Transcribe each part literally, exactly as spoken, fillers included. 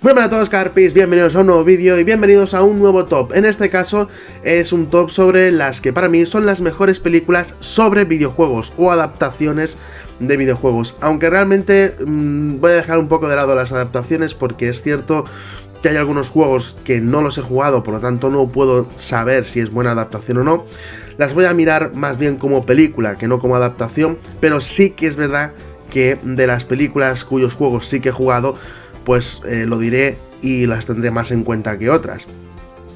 Muy buenas a todos, carpis, bienvenidos a un nuevo vídeo y bienvenidos a un nuevo top. En este caso es un top sobre las que para mí son las mejores películas sobre videojuegos o adaptaciones de videojuegos. Aunque realmente mmm, voy a dejar un poco de lado las adaptaciones porque es cierto que hay algunos juegos que no los he jugado, por lo tanto no puedo saber si es buena adaptación o no. Las voy a mirar más bien como película que no como adaptación, pero sí que es verdad que de las películas cuyos juegos sí que he jugado, pues eh, lo diré y las tendré más en cuenta que otras.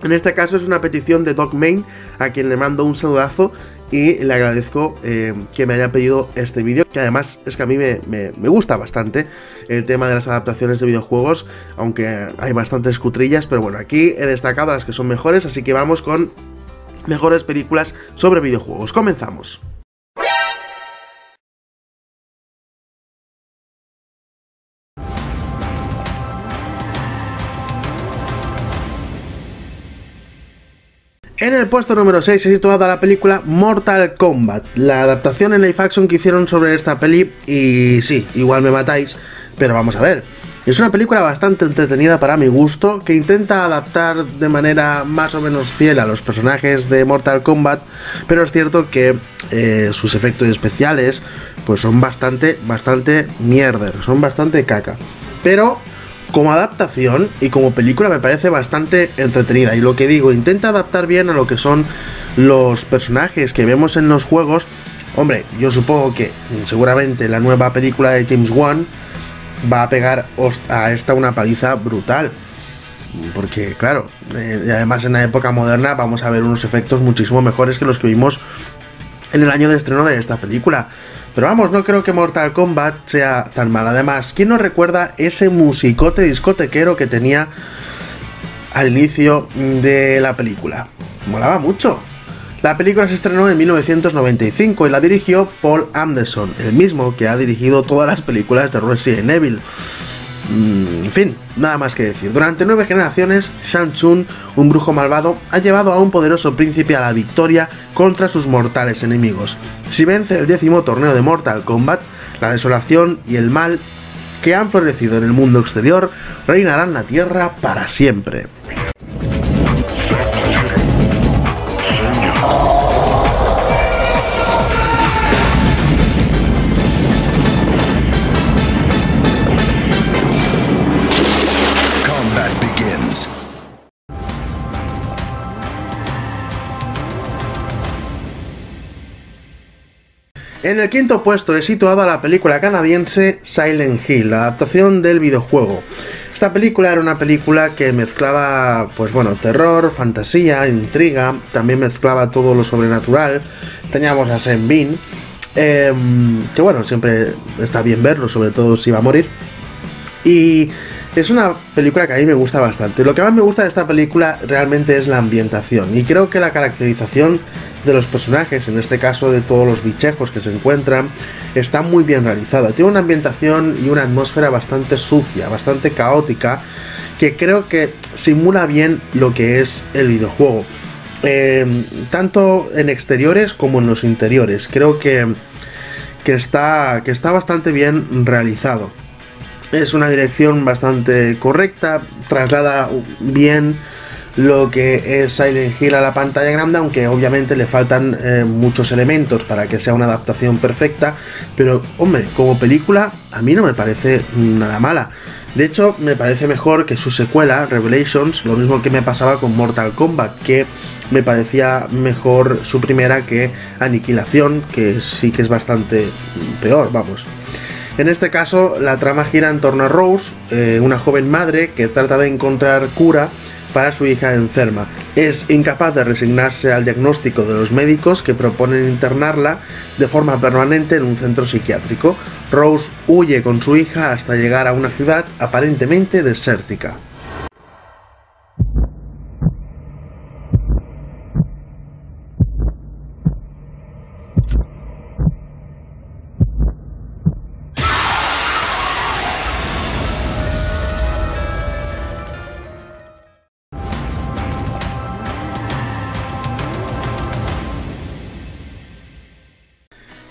En este caso es una petición de Dogmain, a quien le mando un saludazo y le agradezco eh, que me haya pedido este vídeo, que además es que a mí me, me, me gusta bastante el tema de las adaptaciones de videojuegos, aunque hay bastantes cutrillas, pero bueno, aquí he destacado las que son mejores, así que vamos con mejores películas sobre videojuegos. Comenzamos. En el puesto número seis se ha situado la película Mortal Kombat, la adaptación en live action que hicieron sobre esta peli, y sí, igual me matáis, pero vamos a ver. Es una película bastante entretenida para mi gusto, que intenta adaptar de manera más o menos fiel a los personajes de Mortal Kombat, pero es cierto que eh, sus efectos especiales pues son bastante, bastante mierder, son bastante caca. Pero como adaptación y como película me parece bastante entretenida, y lo que digo, intenta adaptar bien a lo que son los personajes que vemos en los juegos. Hombre, yo supongo que seguramente la nueva película de James Wan va a pegar a esta una paliza brutal, porque claro, eh, además en la época moderna vamos a ver unos efectos muchísimo mejores que los que vimos en el año de estreno de esta película. Pero vamos, no creo que Mortal Kombat sea tan mal. Además, ¿quién no recuerda ese musicote discotequero que tenía al inicio de la película? Molaba mucho. La película se estrenó en mil novecientos noventa y cinco y la dirigió Paul Anderson, el mismo que ha dirigido todas las películas de Resident Evil. En fin, nada más que decir. Durante nueve generaciones, Shang Tsung, un brujo malvado, ha llevado a un poderoso príncipe a la victoria contra sus mortales enemigos. Si vence el décimo torneo de Mortal Kombat, la desolación y el mal que han florecido en el mundo exterior reinarán la tierra para siempre. En el quinto puesto he situado a la película canadiense Silent Hill, la adaptación del videojuego. Esta película era una película que mezclaba, pues bueno, terror, fantasía, intriga, también mezclaba todo lo sobrenatural. Teníamos a Sean Bean, eh, que bueno, siempre está bien verlo, sobre todo si va a morir. Y es una película que a mí me gusta bastante. Lo que más me gusta de esta película realmente es la ambientación, y creo que la caracterización de los personajes, en este caso de todos los bichejos que se encuentran, está muy bien realizada. Tiene una ambientación y una atmósfera bastante sucia, bastante caótica, que creo que simula bien lo que es el videojuego, eh, tanto en exteriores como en los interiores. Creo que, que, está, que está bastante bien realizado. Es una dirección bastante correcta, traslada bien lo que es Silent Hill a la pantalla grande, aunque obviamente le faltan eh, muchos elementos para que sea una adaptación perfecta, pero hombre, como película a mí no me parece nada mala. De hecho, me parece mejor que su secuela, Revelations, lo mismo que me pasaba con Mortal Kombat, que me parecía mejor su primera que Aniquilación, que sí que es bastante peor, vamos. En este caso, la trama gira en torno a Rose, eh, una joven madre que trata de encontrar cura para su hija enferma. Es incapaz de resignarse al diagnóstico de los médicos, que proponen internarla de forma permanente en un centro psiquiátrico. Rose huye con su hija hasta llegar a una ciudad aparentemente desértica.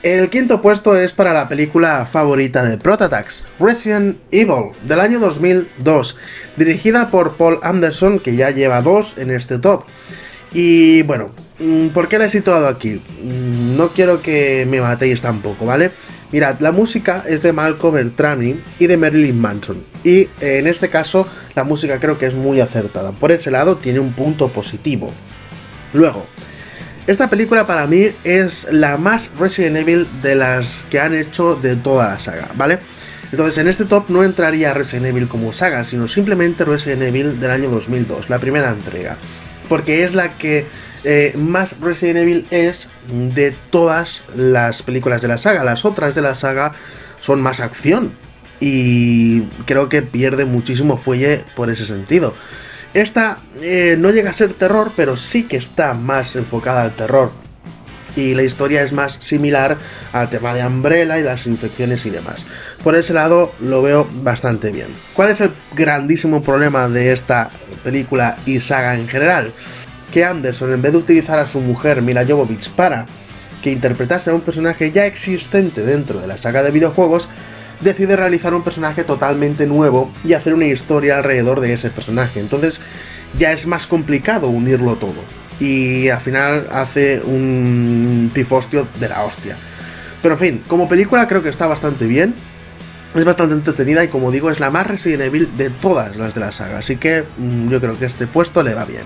El quinto puesto es para la película favorita de Protatax, Resident Evil, del año dos mil dos, dirigida por Paul Anderson, que ya lleva dos en este top. Y bueno, ¿por qué la he situado aquí? No quiero que me matéis tampoco, ¿vale? Mirad, la música es de Marco Bertrami y de Marilyn Manson. Y en este caso, la música creo que es muy acertada. Por ese lado, tiene un punto positivo. Luego, esta película para mí es la más Resident Evil de las que han hecho de toda la saga, ¿vale? Entonces, en este top no entraría Resident Evil como saga, sino simplemente Resident Evil del año dos mil dos, la primera entrega. Porque es la que eh, más Resident Evil es de todas las películas de la saga. Las otras de la saga son más acción y creo que pierde muchísimo fuelle por ese sentido. Esta eh, no llega a ser terror, pero sí que está más enfocada al terror. Y la historia es más similar al tema de Umbrella y las infecciones y demás. Por ese lado lo veo bastante bien. ¿Cuál es el grandísimo problema de esta película y saga en general? Que Anderson, en vez de utilizar a su mujer Mila Jovovich para que interpretase a un personaje ya existente dentro de la saga de videojuegos, decide realizar un personaje totalmente nuevo y hacer una historia alrededor de ese personaje. Entonces ya es más complicado unirlo todo. Y al final hace un pifostio de la hostia. Pero en fin, como película creo que está bastante bien. Es bastante entretenida y, como digo, es la más Resident Evil de todas las de la saga. Así que yo creo que este puesto le va bien.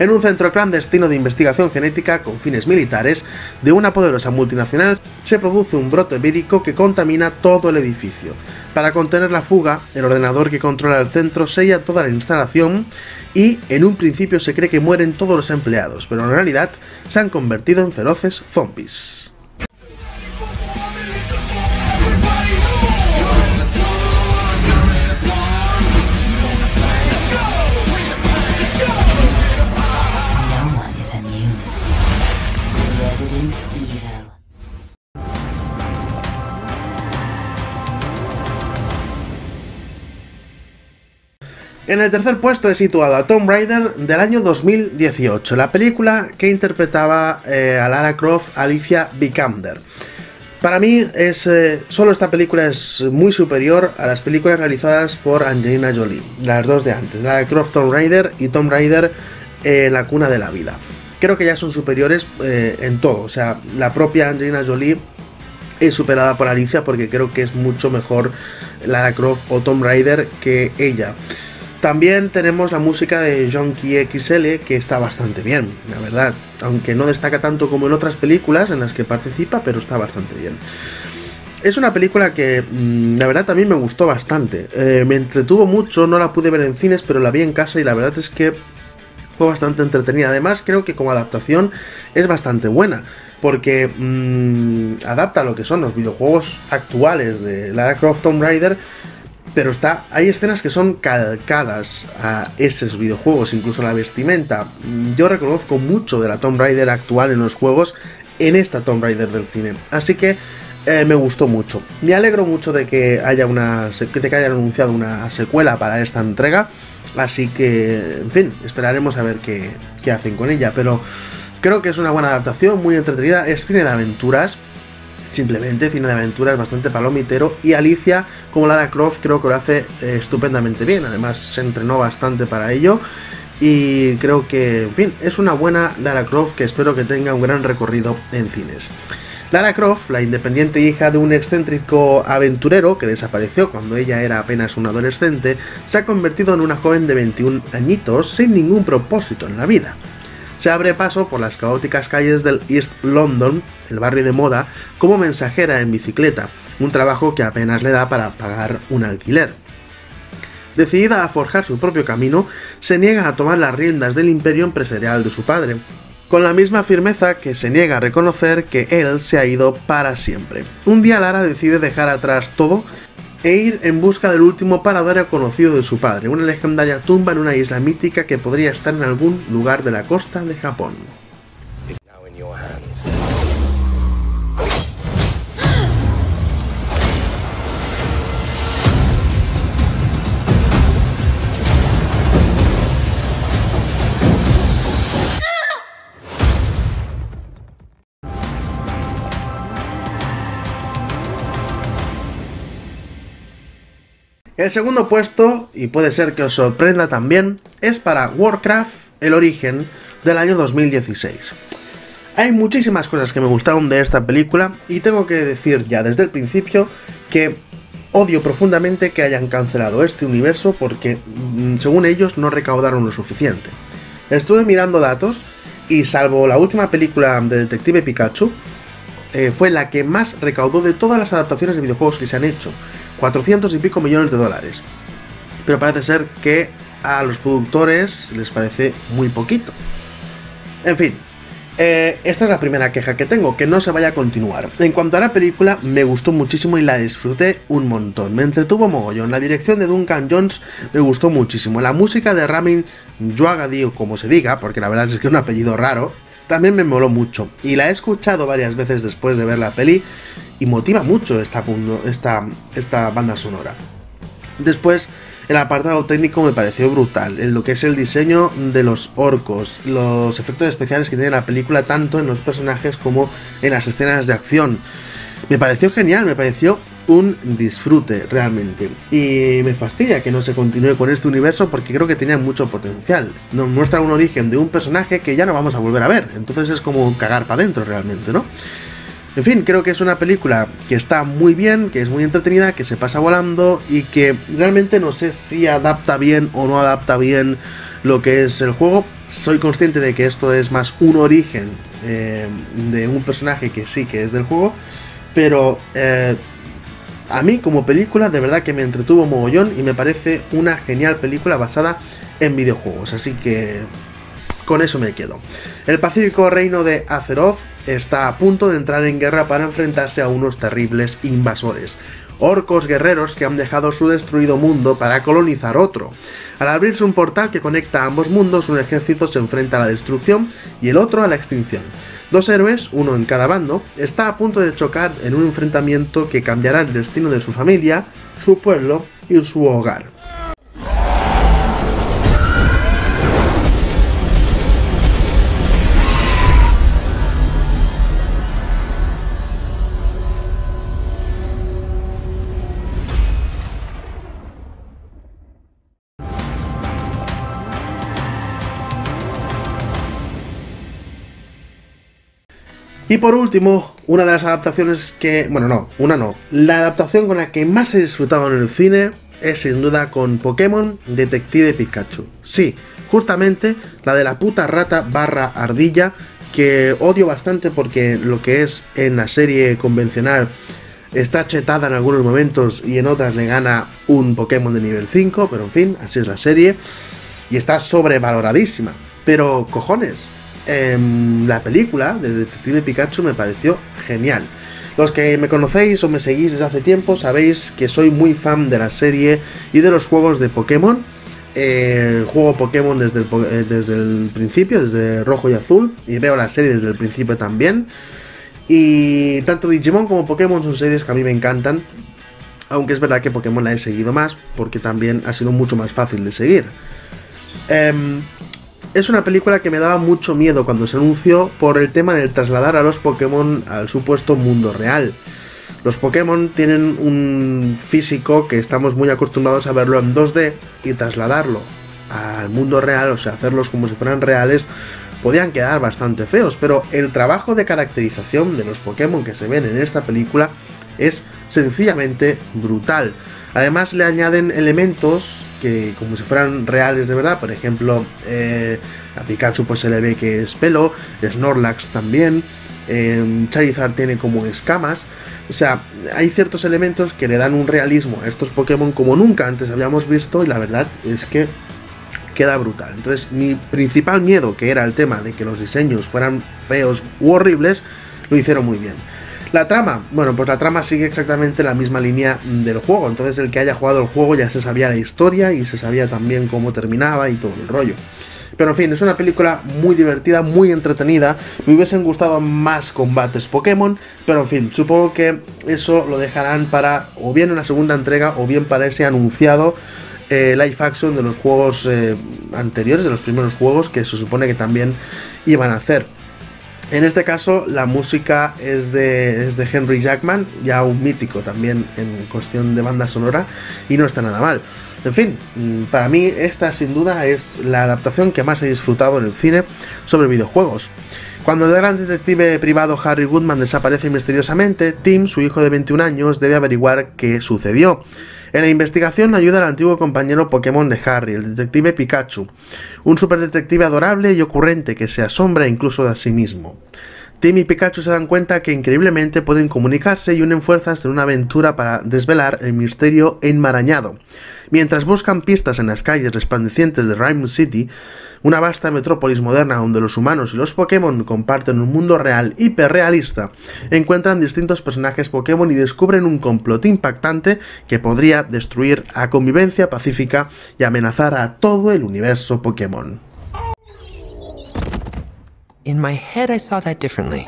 En un centro clandestino de investigación genética con fines militares de una poderosa multinacional se produce un brote vírico que contamina todo el edificio. Para contener la fuga, el ordenador que controla el centro sella toda la instalación y en un principio se cree que mueren todos los empleados, pero en realidad se han convertido en feroces zombies. En el tercer puesto he situado a Tomb Raider del año dos mil dieciocho, la película que interpretaba eh, a Lara Croft Alicia Vikander. Para mí, es, eh, solo esta película es muy superior a las películas realizadas por Angelina Jolie, las dos de antes, Lara Croft Tomb Raider y Tomb Raider eh, La Cuna de la Vida. Creo que ya son superiores eh, en todo, o sea, la propia Angelina Jolie es superada por Alicia porque creo que es mucho mejor Lara Croft o Tomb Raider que ella. También tenemos la música de Junkie X L, que está bastante bien, la verdad. Aunque no destaca tanto como en otras películas en las que participa, pero está bastante bien. Es una película que, la verdad, también me gustó bastante. Eh, me entretuvo mucho, no la pude ver en cines, pero la vi en casa y la verdad es que fue bastante entretenida. Además, creo que como adaptación es bastante buena, porque mmm, adapta lo que son los videojuegos actuales de Lara Croft Tomb Raider, pero está, hay escenas que son calcadas a esos videojuegos, incluso la vestimenta. Yo reconozco mucho de la Tomb Raider actual en los juegos, en esta Tomb Raider del cine. Así que eh, me gustó mucho. Me alegro mucho de que haya una que te hayan anunciado una secuela para esta entrega. Así que, en fin, esperaremos a ver qué, qué hacen con ella. Pero creo que es una buena adaptación, muy entretenida. Es cine de aventuras. Simplemente cine de aventuras bastante palomitero, y Alicia, como Lara Croft, creo que lo hace eh, estupendamente bien. Además, se entrenó bastante para ello y creo que, en fin, es una buena Lara Croft que espero que tenga un gran recorrido en cines. Lara Croft, la independiente hija de un excéntrico aventurero que desapareció cuando ella era apenas una adolescente, se ha convertido en una joven de veintiún añitos sin ningún propósito en la vida. Se abre paso por las caóticas calles del East London, el barrio de moda, como mensajera en bicicleta, un trabajo que apenas le da para pagar un alquiler. Decidida a forjar su propio camino, se niega a tomar las riendas del imperio empresarial de su padre, con la misma firmeza que se niega a reconocer que él se ha ido para siempre. Un día Lara decide dejar atrás todo e ir en busca del último paradero conocido de su padre, una legendaria tumba en una isla mítica que podría estar en algún lugar de la costa de Japón. El segundo puesto, y puede ser que os sorprenda también, es para Warcraft, el origen, del año dos mil dieciséis. Hay muchísimas cosas que me gustaron de esta película y tengo que decir ya desde el principio que odio profundamente que hayan cancelado este universo porque, según ellos, no recaudaron lo suficiente. Estuve mirando datos y salvo la última película de Detective Pikachu, eh, fue la que más recaudó de todas las adaptaciones de videojuegos que se han hecho. cuatrocientos y pico millones de dólares. Pero parece ser que a los productores les parece muy poquito. En fin, eh, esta es la primera queja que tengo, que no se vaya a continuar. En cuanto a la película, me gustó muchísimo y la disfruté un montón. Me entretuvo mogollón. La dirección de Duncan Jones me gustó muchísimo. La música de Ramin Djawadi, o como se diga, porque la verdad es que es un apellido raro, también me moló mucho. Y la he escuchado varias veces después de ver la peli. Y motiva mucho esta, esta, esta banda sonora. Después, el apartado técnico me pareció brutal, en lo que es el diseño de los orcos, los efectos especiales que tiene la película, tanto en los personajes como en las escenas de acción. Me pareció genial, me pareció un disfrute realmente. Y me fastidia que no se continúe con este universo porque creo que tenía mucho potencial. Nos muestra un origen de un personaje que ya no vamos a volver a ver, entonces es como cagar para adentro realmente, ¿no? En fin, creo que es una película que está muy bien, que es muy entretenida, que se pasa volando y que realmente no sé si adapta bien o no adapta bien lo que es el juego. Soy consciente de que esto es más un origen eh, de un personaje que sí que es del juego, pero eh, a mí como película de verdad que me entretuvo mogollón y me parece una genial película basada en videojuegos, así que con eso me quedo. El pacífico reino de Azeroth está a punto de entrar en guerra para enfrentarse a unos terribles invasores, orcos guerreros que han dejado su destruido mundo para colonizar otro. Al abrirse un portal que conecta a ambos mundos, un ejército se enfrenta a la destrucción y el otro a la extinción. Dos héroes, uno en cada bando, está a punto de chocar en un enfrentamiento que cambiará el destino de su familia, su pueblo y su hogar. Y por último, una de las adaptaciones que... bueno, no, una no. La adaptación con la que más he disfrutado en el cine es sin duda con Pokémon Detective Pikachu. Sí, justamente la de la puta rata barra ardilla, que odio bastante porque lo que es en la serie convencional está chetada en algunos momentos y en otras le gana un Pokémon de nivel cinco, pero en fin, así es la serie. Y está sobrevaloradísima. Pero, cojones... la película de Detective Pikachu me pareció genial. Los que me conocéis o me seguís desde hace tiempo sabéis que soy muy fan de la serie y de los juegos de Pokémon. Eh, juego Pokémon desde el, desde el principio, desde Rojo y Azul, y veo la serie desde el principio también. Y tanto Digimon como Pokémon son series que a mí me encantan, aunque es verdad que Pokémon la he seguido más porque también ha sido mucho más fácil de seguir. Eh, Es una película que me daba mucho miedo cuando se anunció por el tema del trasladar a los Pokémon al supuesto mundo real. Los Pokémon tienen un físico que estamos muy acostumbrados a verlo en dos D y trasladarlo al mundo real, o sea, hacerlos como si fueran reales, podían quedar bastante feos, pero el trabajo de caracterización de los Pokémon que se ven en esta película es sencillamente brutal. Además le añaden elementos que como si fueran reales de verdad, por ejemplo, eh, a Pikachu pues se le ve que es pelo, Snorlax también, eh, Charizard tiene como escamas, o sea, hay ciertos elementos que le dan un realismo a estos Pokémon como nunca antes habíamos visto y la verdad es que queda brutal. Entonces mi principal miedo, que era el tema de que los diseños fueran feos u horribles, lo hicieron muy bien. La trama, bueno, pues la trama sigue exactamente la misma línea del juego, entonces el que haya jugado el juego ya se sabía la historia y se sabía también cómo terminaba y todo el rollo. Pero en fin, es una película muy divertida, muy entretenida, me hubiesen gustado más combates Pokémon, pero en fin, supongo que eso lo dejarán para o bien una segunda entrega o bien para ese anunciado eh, live action de los juegos eh, anteriores, de los primeros juegos que se supone que también iban a hacer. En este caso la música es de, es de Henry Jackman, ya un mítico también en cuestión de banda sonora, y no está nada mal. En fin, para mí esta sin duda es la adaptación que más he disfrutado en el cine sobre videojuegos. Cuando el gran detective privado Harry Goodman desaparece misteriosamente, Tim, su hijo de veintiún años, debe averiguar qué sucedió. En la investigación ayuda al antiguo compañero Pokémon de Harry, el detective Pikachu, un superdetective adorable y ocurrente que se asombra incluso de sí mismo. Tim y Pikachu se dan cuenta que increíblemente pueden comunicarse y unen fuerzas en una aventura para desvelar el misterio enmarañado. Mientras buscan pistas en las calles resplandecientes de Rhyme City, una vasta metrópolis moderna donde los humanos y los Pokémon comparten un mundo real hiperrealista, encuentran distintos personajes Pokémon y descubren un complot impactante que podría destruir a convivencia pacífica y amenazar a todo el universo Pokémon. In my head I saw that differently.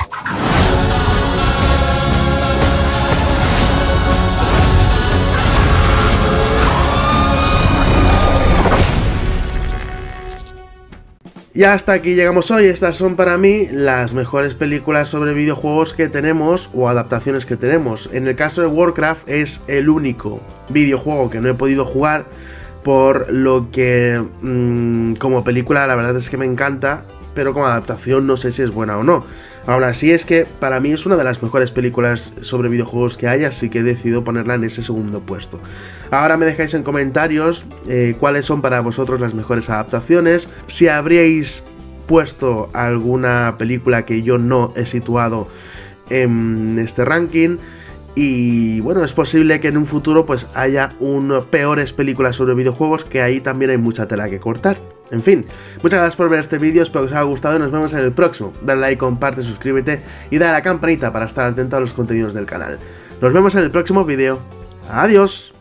Y hasta aquí llegamos hoy. Estas son para mí las mejores películas sobre videojuegos que tenemos o adaptaciones que tenemos. En el caso de Warcraft es el único videojuego que no he podido jugar, por lo que mmm, como película la verdad es que me encanta, pero como adaptación no sé si es buena o no. Ahora sí, es que para mí es una de las mejores películas sobre videojuegos que hay, así que he decidido ponerla en ese segundo puesto. Ahora me dejáis en comentarios eh, cuáles son para vosotros las mejores adaptaciones, si habríais puesto alguna película que yo no he situado en este ranking. Y bueno, es posible que en un futuro pues haya un peores películas sobre videojuegos, que ahí también hay mucha tela que cortar. En fin, muchas gracias por ver este vídeo, espero que os haya gustado y nos vemos en el próximo. Dale like, comparte, suscríbete y dale a la campanita para estar atento a los contenidos del canal. Nos vemos en el próximo vídeo. Adiós.